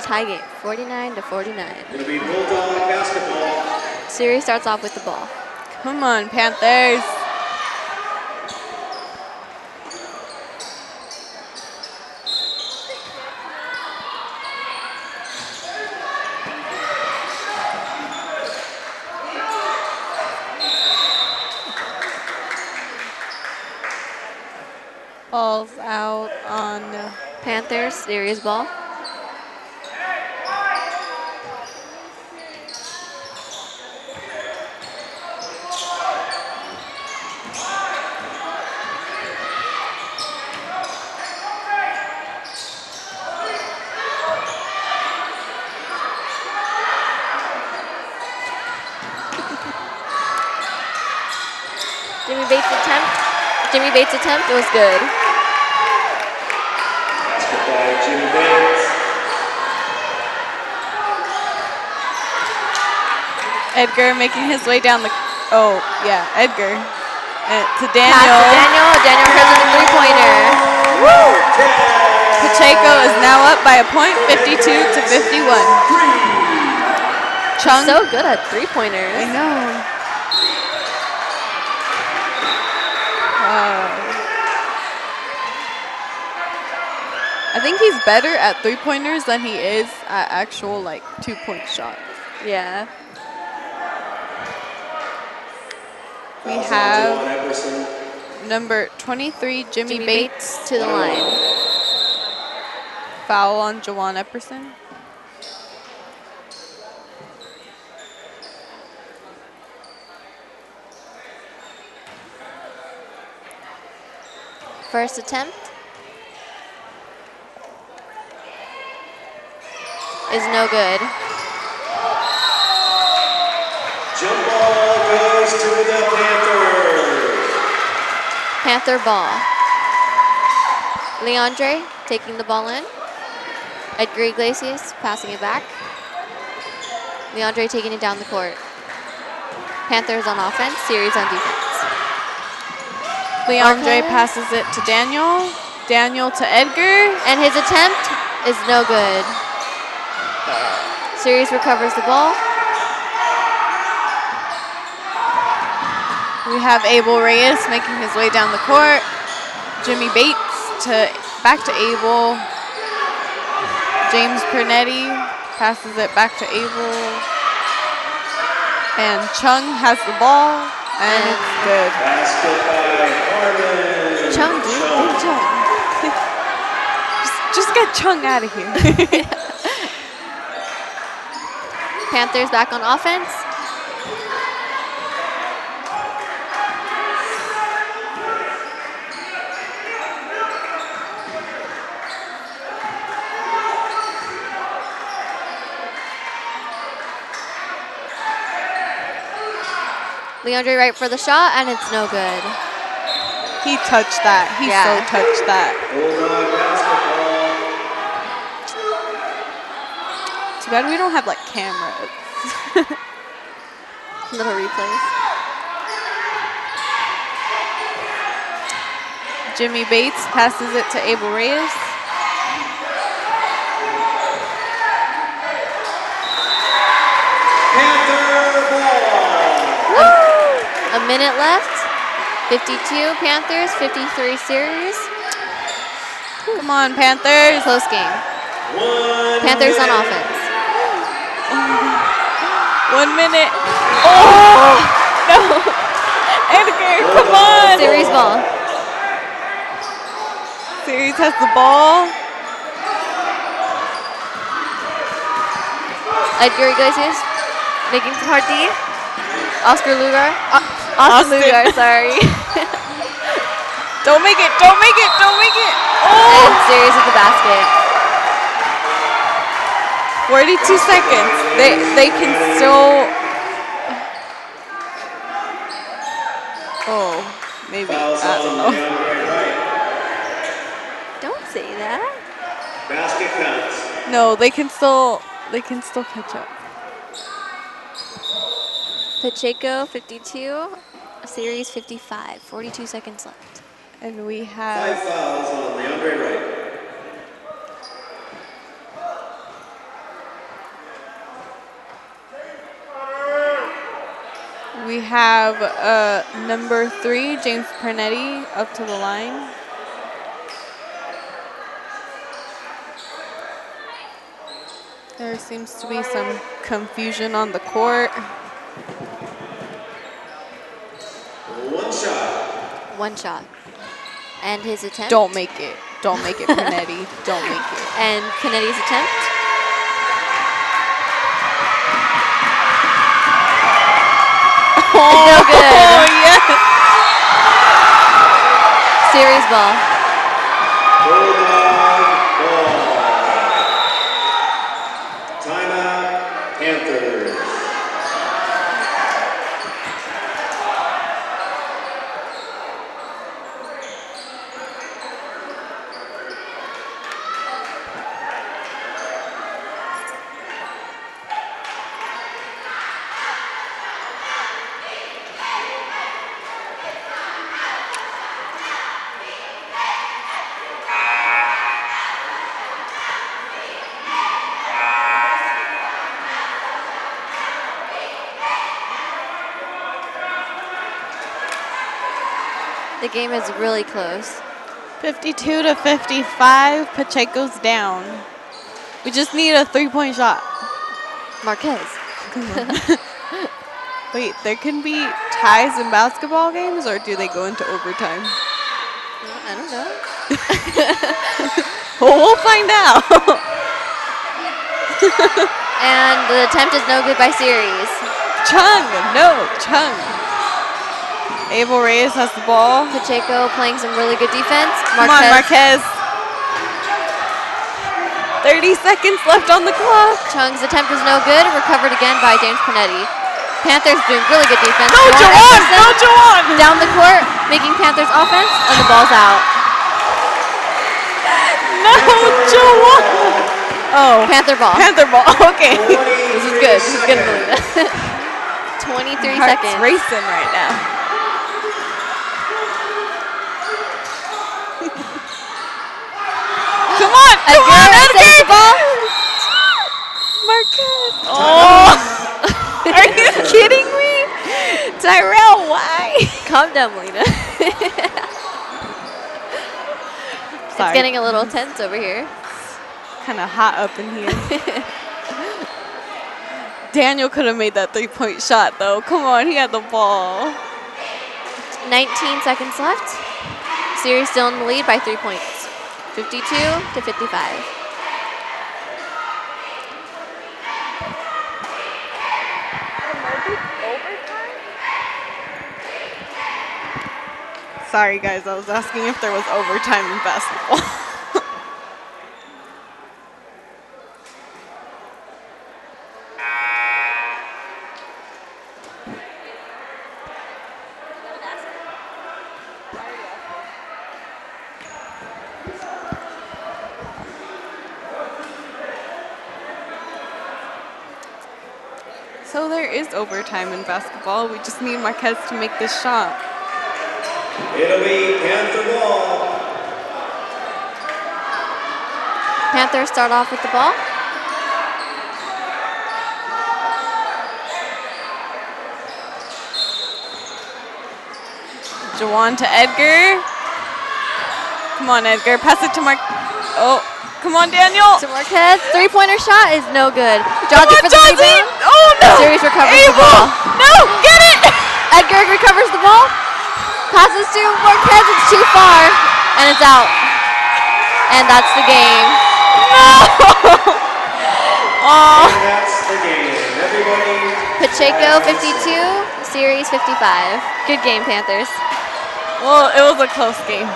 Tie game, 49-49. It'll be Bulldog basketball. Series starts off with the ball. Come on, Panthers. falls out on Panthers, serious ball. Jimmy Bates' attempt was good. By Jimmy Bates. Edgar making his way down the, oh yeah, Edgar. To Daniel. Pass to Daniel. Daniel hits the three-pointer. Woo! Pacheco is now up by a point, 52-51. Chung. So good at three-pointers. I know. I think he's better at three-pointers than he is at actual, like, two-point shots. Yeah. We have number 23, Jimmy Bates, to the line. Foul on Jawan Epperson. First attempt is no good. Jump ball goes to the Panthers. Panther ball. Leandre taking the ball in. Edgar Iglesias passing it back. Leandre taking it down the court. Panthers on offense, series on defense. Leandre passes it to Daniel. Daniel to Edgar. And his attempt is no good. Series recovers the ball. We have Abel Reyes making his way down the court. Jimmy Bates back to Abel. James Pernetti passes it back to Abel. And Chung has the ball. And it's good. Chung, dude. Good Chung. just get Chung out of here. Panthers back on offense. Leandre Wright for the shot, and it's no good. He touched that. He so touched that. Too bad we don't have, like, cameras. Little replays. Jimmy Bates passes it to Abel Reyes. A minute left, 52 Panthers, 53 series. Come on, Panthers. Close game. Panthers on offense. 1 minute. Oh, no. Edgar, come on. Series ball. Series has the ball. Edgar Iglesias making some hard D. Austin Lugar, sorry. Don't make it. Oh. And series at the basket. 42 seconds. They can still. Oh, maybe. I don't know. Don't say that. Basket counts. No, they can still catch up. Pacheco, 52, series 55, 42 seconds left. And we have 5 fouls on Leandre Wright. We have number 3, James Pernetti, up to the line. There seems to be some confusion on the court. One shot. And his attempt. Don't make it. Don't make it, Pernetti. Don't make it. And Pernetti's attempt. Oh, no good. Oh, yes. Series ball. The game is really close. 52 to 55, Pacheco's down. We just need a three-point shot. Marquez. Wait, there can be ties in basketball games, or do they go into overtime? Well, I don't know. Well, we'll find out. And the attempt is no good by series. Chung, no, Chung. Abel Reyes has the ball. Pacheco playing some really good defense. Marquez. Come on, Marquez. 30 seconds left on the clock. Chung's attempt is no good. Recovered again by James Pernetti. Panthers doing really good defense. No, Jawan! No, Jawan! Down the court, making Panthers offense, and the ball's out. No, Jawan! Oh. Panther ball. Panther ball, okay. This is good. This is good, Melinda. 23 seconds. Heart's racing right now. Come on, Edgar! The ball. Marquez. Oh. Are you kidding me? Tyrell, why? Calm down, Melina. It's getting a little tense over here. Kind of hot up in here. Daniel could have made that three-point shot, though. Come on, he had the ball. 19 seconds left. Series still in the lead by 3 points. 52 to 55. Sorry, guys. I was asking if there was overtime in basketball. So there is overtime in basketball. We just need Marquez to make this shot. It'll be Panther ball. Panthers start off with the ball. Jawan to Edgar. Come on, Edgar. Pass it to Mark. Oh, come on, Daniel. To Marquez. Three-pointer shot is no good. Johnson for the rebound. No. Series recovers Abel. The ball. No, get it! Edgar recovers the ball. Passes to Marquez. It's too far. And it's out. And that's the game. No! Oh. And that's the game. Everybody. Pacheco 52, Series 55. Good game, Panthers. Well, it was a close game.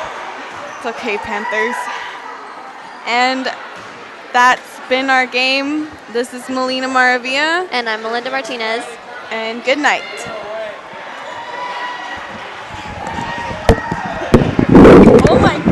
It's okay, Panthers. And that's been our game. This is Melina Maravilla. And I'm Melinda Martinez. And good night. Oh my God.